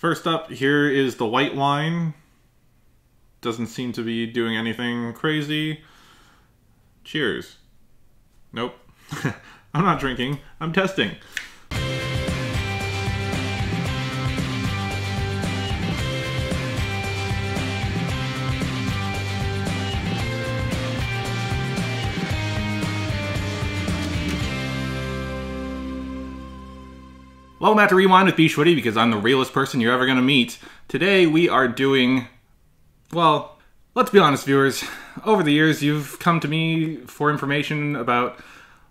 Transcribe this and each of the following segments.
First up, here is the white wine. Doesn't seem to be doing anything crazy. Cheers. Nope. I'm not drinking, I'm testing. Welcome back to Re:Wine with bschwitty, because I'm the realest person you're ever going to meet. Today we are doing, well, let's be honest viewers, over the years you've come to me for information about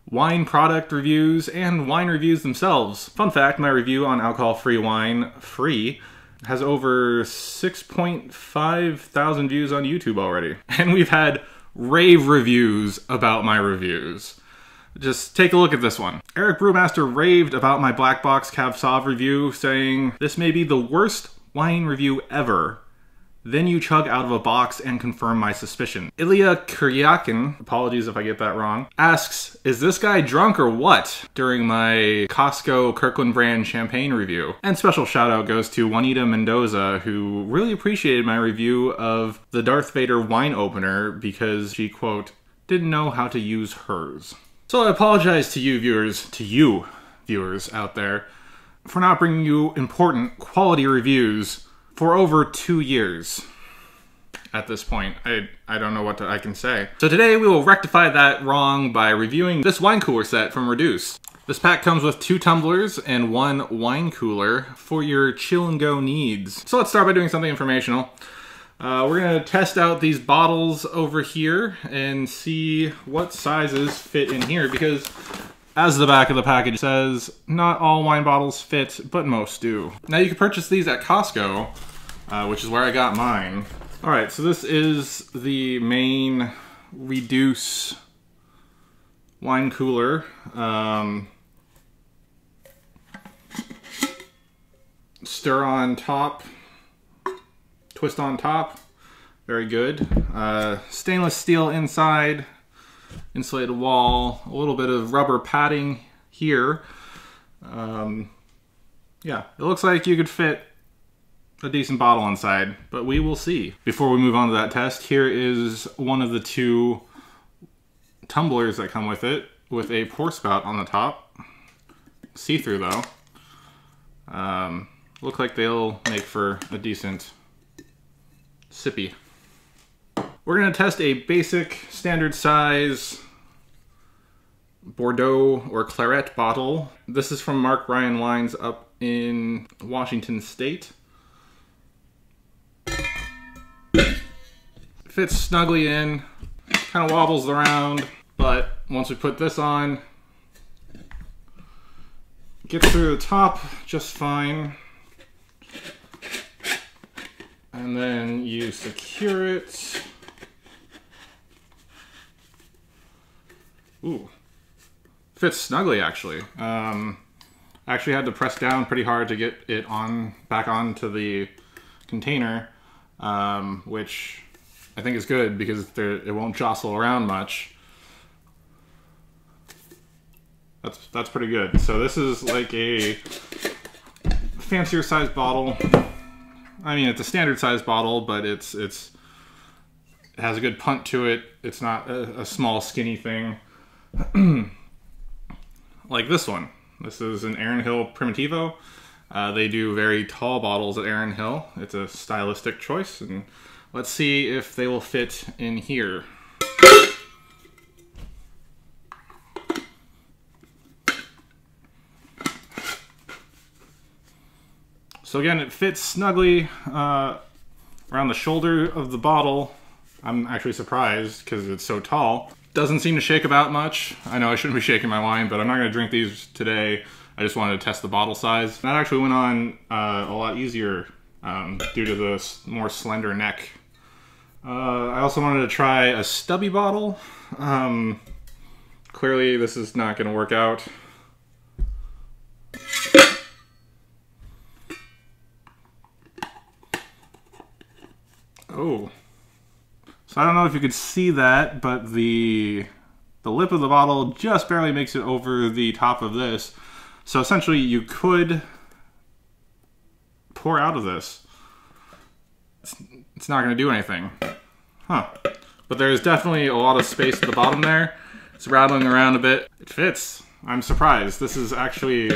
wine product reviews and wine reviews themselves. Fun fact, my review on alcohol-free wine, Free, has over 6.5 thousand views on YouTube already. And we've had rave reviews about my reviews. Just take a look at this one. Eric Brewmaster raved about my Black Box Cab Sauv review, saying, "This may be the worst wine review ever. Then you chug out of a box and confirm my suspicion." Ilya Kuryakin, apologies if I get that wrong, asks, "Is this guy drunk or what?" during my Costco Kirkland brand champagne review. And special shout out goes to Juanita Mendoza, who really appreciated my review of the Darth Vader wine opener because she, quote, "didn't know how to use hers." So I apologize to you viewers, out there, for not bringing you important quality reviews for over 2 years. At this point, I don't know what I can say. So today we will rectify that wrong by reviewing this wine cooler set from Reduce. This pack comes with 2 tumblers and 1 wine cooler for your chill and go needs. So let's start by doing something informational. We're gonna test out these bottles over here and see what sizes fit in here, because as the back of the package says, not all wine bottles fit, but most do. Now you can purchase these at Costco, which is where I got mine. All right, so this is the main Reduce wine cooler. Stir on top. Twist on top, very good. Stainless steel inside, insulated wall, a little bit of rubber padding here. Yeah, it looks like you could fit a decent bottle inside, but we will see. Before we move on to that test, here is one of the 2 tumblers that come with it, with a pour spout on the top. See-through though. Look like they'll make for a decent sippy. We're going to test a basic standard size Bordeaux or Claret bottle. This is from Mark Ryan Wines up in Washington State. Fits snugly in, kind of wobbles around, but once we put this on, gets through the top just fine. And then you secure it. Ooh, fits snugly actually. I actually had to press down pretty hard to get it on back onto the container, which I think is good because it won't jostle around much. That's pretty good. So this is like a fancier sized bottle. I mean, it's a standard size bottle, but it has a good punt to it. It's not a small, skinny thing like this one. This is an Aaron Hill Primitivo. They do very tall bottles at Aaron Hill. It's a stylistic choice, and let's see if they will fit in here. So again, it fits snugly around the shoulder of the bottle. I'm actually surprised because it's so tall. Doesn't seem to shake about much. I know I shouldn't be shaking my wine, but I'm not gonna drink these today. I just wanted to test the bottle size. That actually went on a lot easier due to the more slender neck. I also wanted to try a stubby bottle. Clearly this is not gonna work out. Oh, so I don't know if you could see that, but the lip of the bottle just barely makes it over the top of this. So essentially you could pour out of this. It's not going to do anything. Huh. But there's definitely a lot of space at the bottom there. It's rattling around a bit. It fits. I'm surprised. This is actually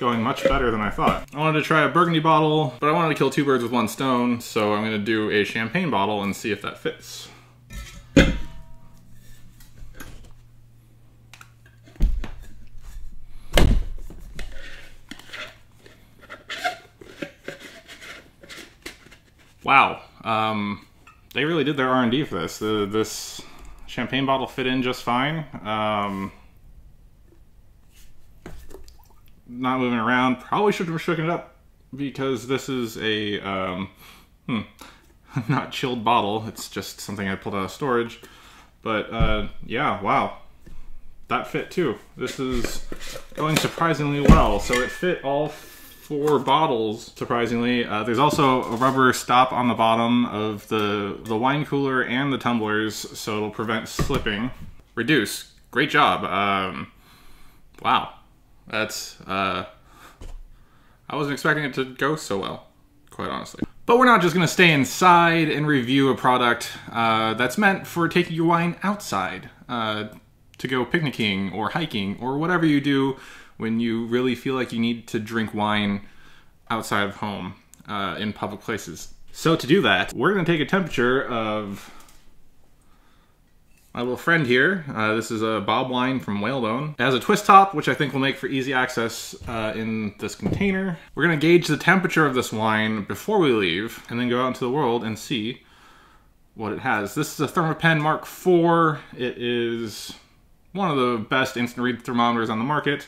going much better than I thought. I wanted to try a burgundy bottle, but I wanted to kill two birds with one stone, so I'm going to do a champagne bottle and see if that fits. Wow, they really did their R&D for this. This champagne bottle fit in just fine. Not moving around. Probably should have shooken it up because this is a not chilled bottle. It's just something I pulled out of storage. But yeah, wow, that fit too. This is going surprisingly well. So it fit all four bottles, surprisingly. There's also a rubber stop on the bottom of the wine cooler and the tumblers, so it'll prevent slipping. Reduce. Great job. Wow. That's, I wasn't expecting it to go so well, quite honestly. But we're not just going to stay inside and review a product that's meant for taking your wine outside to go picnicking or hiking or whatever you do when you really feel like you need to drink wine outside of home, in public places. So to do that, we're gonna take a temperature of my little friend here. This is a Bob wine from Whalebone. It has a twist top, which I think will make for easy access in this container. We're gonna gauge the temperature of this wine before we leave and then go out into the world and see what it has. This is a Thermapen Mark IV. It is one of the best instant read thermometers on the market.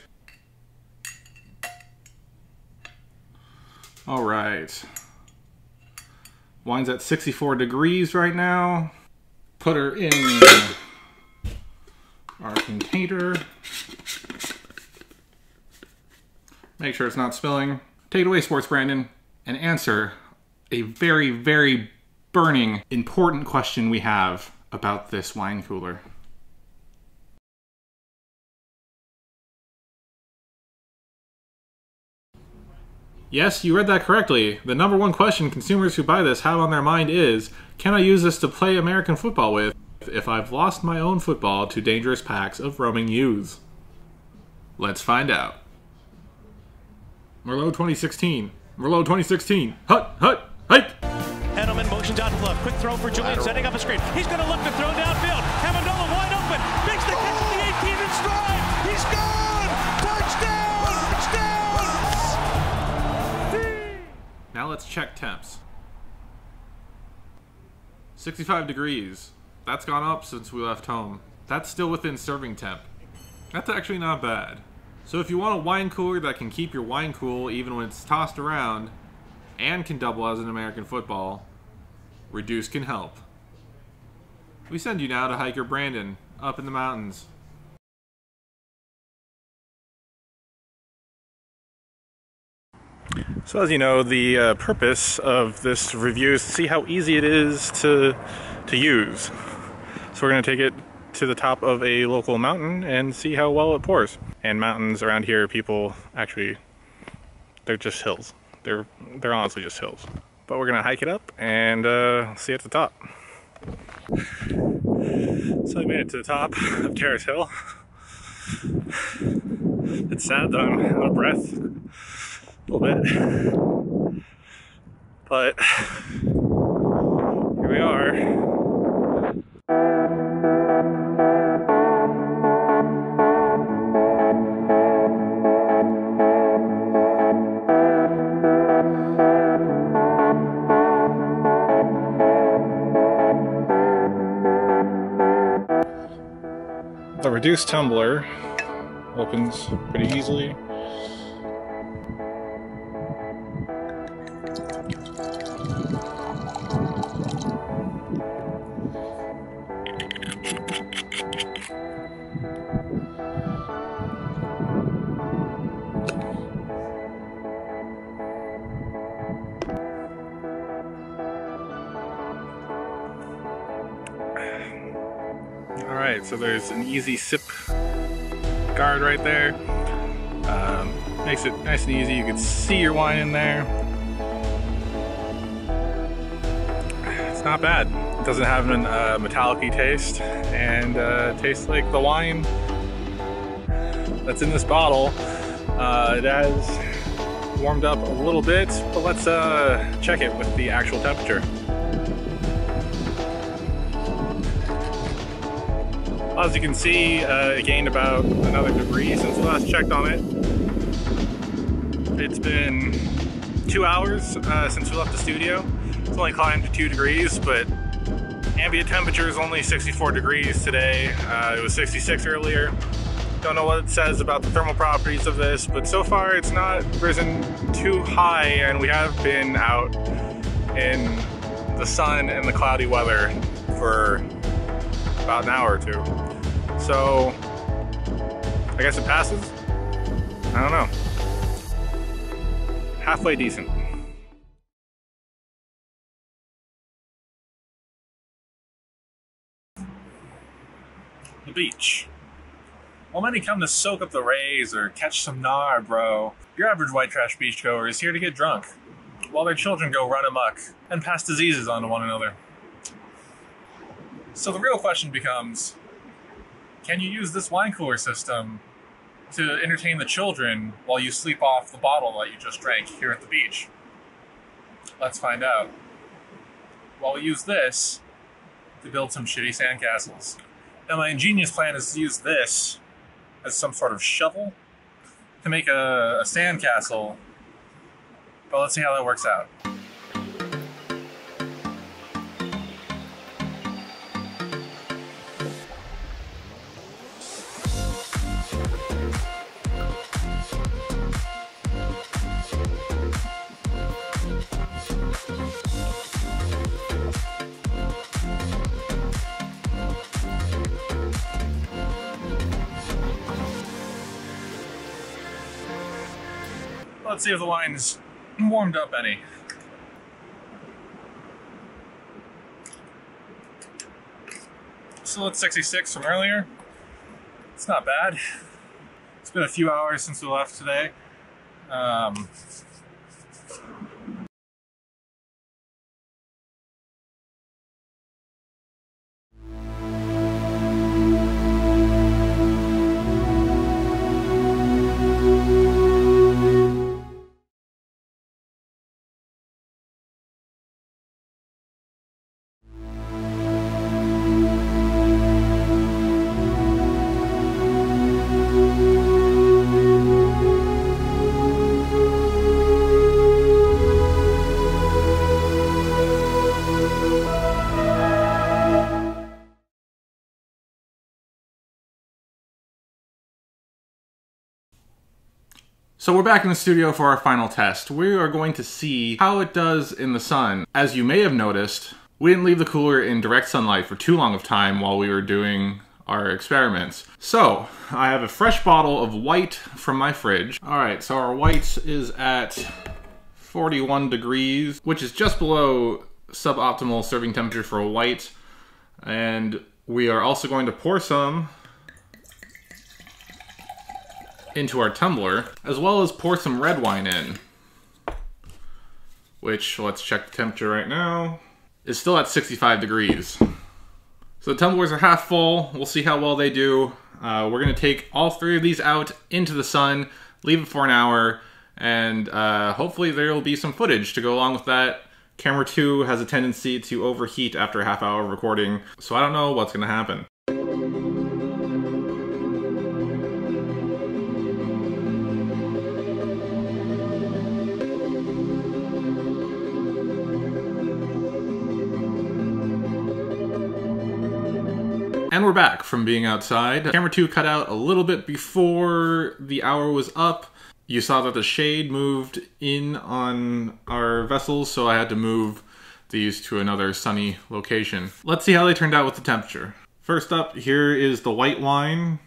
All right, wine's at 64 degrees right now. Put her in our container. Make sure it's not spilling. Take it away, Sports Brandon, and answer a very, very burning, important question we have about this wine cooler. Yes, you read that correctly. The number one question consumers who buy this have on their mind is, can I use this to play American football with if I've lost my own football to dangerous packs of roaming youths? Let's find out. Merlot 2016. Merlot 2016. Hut, hut, hike! Edelman motions out to left. Quick throw for Julian, setting up a screen. He's going to look to throw downfield. Amendola wide open. Makes the catch at the 18 in stride. He's gone! Touchdown! Touchdown! Now let's check temps. 65 degrees. That's gone up since we left home. That's still within serving temp. That's actually not bad. So if you want a wine cooler that can keep your wine cool even when it's tossed around and can double as an American football, Reduce can help. We send you now to hiker Brandon up in the mountains. So as you know, the purpose of this review is to see how easy it is to use. So we're going to take it to the top of a local mountain and see how well it pours. And mountains around here, people actually, they're just hills. They're honestly just hills. But we're going to hike it up and see at the top. So I made it to the top of Terrace Hill. It's sad that I'm out of breath. A little bit, but here we are. The reduced tumbler opens pretty easily. Alright, so there's an easy sip guard right there. Makes it nice and easy. You can see your wine in there. It's not bad. It doesn't have a metallic-y taste, and tastes like the wine that's in this bottle. It has warmed up a little bit, but let's check it with the actual temperature. As you can see, it gained about another degree since I last checked on it. It's been 2 hours since we left the studio. It's only climbed to 2 degrees, but ambient temperature is only 64 degrees today. It was 66 earlier. Don't know what it says about the thermal properties of this, but so far it's not risen too high, and we have been out in the sun and the cloudy weather for about an hour or two. So I guess it passes? I don't know. Halfway decent. The beach. While many come to soak up the rays or catch some gnar, bro, your average white trash beachgoer is here to get drunk, while their children go run amok and pass diseases on to one another. So the real question becomes, can you use this wine cooler system to entertain the children while you sleep off the bottle that you just drank here at the beach? Let's find out. While we use this to build some shitty sandcastles. Now my ingenious plan is to use this as some sort of shovel to make a sandcastle, but let's see how that works out. Let's see if the wine's warmed up any. Still at 66 from earlier. It's not bad. It's been a few hours since we left today. So we're back in the studio for our final test. We are going to see how it does in the sun. As you may have noticed, we didn't leave the cooler in direct sunlight for too long of time while we were doing our experiments. So I have a fresh bottle of white from my fridge. All right, so our white is at 41 degrees, which is just below suboptimal serving temperature for a white. And we are also going to pour some into our tumbler, as well as pour some red wine in, which, let's check the temperature right now, is still at 65 degrees. So the tumblers are half full. We'll see how well they do. We're gonna take all three of these out into the sun, leave it for an hour, and hopefully there'll be some footage to go along with that. Camera 2 has a tendency to overheat after a half hour of recording, so I don't know what's gonna happen. And we're back from being outside. Camera 2 cut out a little bit before the hour was up. You saw that the shade moved in on our vessels, so I had to move these to another sunny location. Let's see how they turned out with the temperature. First up, here is the white wine.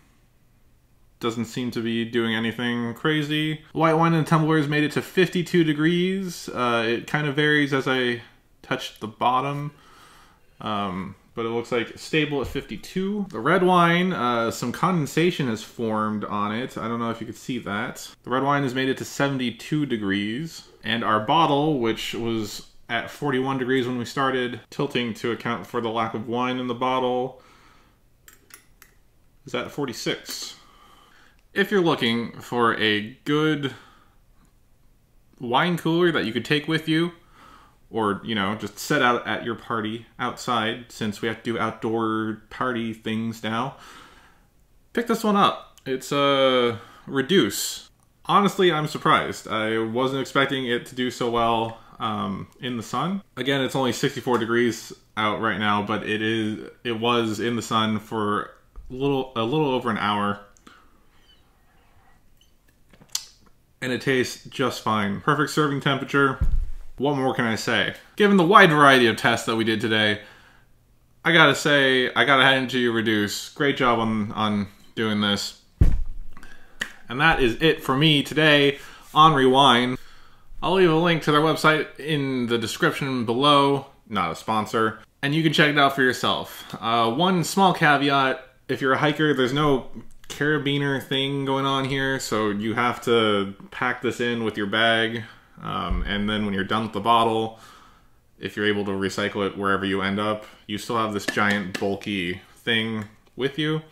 Doesn't seem to be doing anything crazy. White wine in the tumbler has made it to 52 degrees. It kind of varies as I touched the bottom. But it looks like stable at 52. The red wine, some condensation has formed on it. I don't know if you could see that. The red wine has made it to 72 degrees. And our bottle, which was at 41 degrees when we started, tilting to account for the lack of wine in the bottle, is at 46. If you're looking for a good wine cooler that you could take with you, or, you know, just set out at your party outside, since we have to do outdoor party things now, pick this one up. It's a Reduce. Honestly, I'm surprised. I wasn't expecting it to do so well in the sun. Again, it's only 64 degrees out right now, but it was in the sun for a little over an hour. And it tastes just fine. Perfect serving temperature. What more can I say? Given the wide variety of tests that we did today, I gotta say, I gotta hand it to you, Reduce. Great job on doing this. And that is it for me today on Re:Wine. I'll leave a link to their website in the description below. Not a sponsor. And you can check it out for yourself. One small caveat, if you're a hiker, there's no carabiner thing going on here, so you have to pack this in with your bag, and then when you're done with the bottle, if you're able to recycle it wherever you end up, you still have this giant bulky thing with you.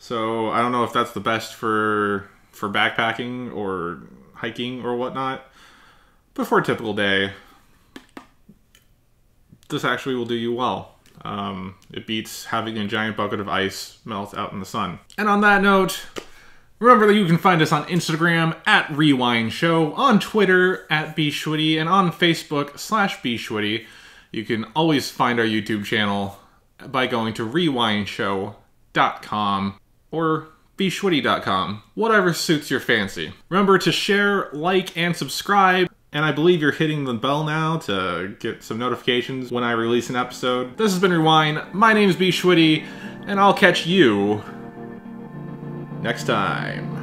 So I don't know if that's the best for backpacking or hiking or whatnot, but for a typical day, this actually will do you well. It beats having a giant bucket of ice melt out in the sun. And on that note, remember that you can find us on Instagram at Re:Wine Show, on Twitter at bschwitty, and on Facebook /bschwitty. You can always find our YouTube channel by going to rewineshow.com or bschwitty.com, whatever suits your fancy. Remember to share, like, and subscribe. And I believe you're hitting the bell now to get some notifications when I release an episode. This has been Re:Wine. My name's bschwitty, and I'll catch you next time.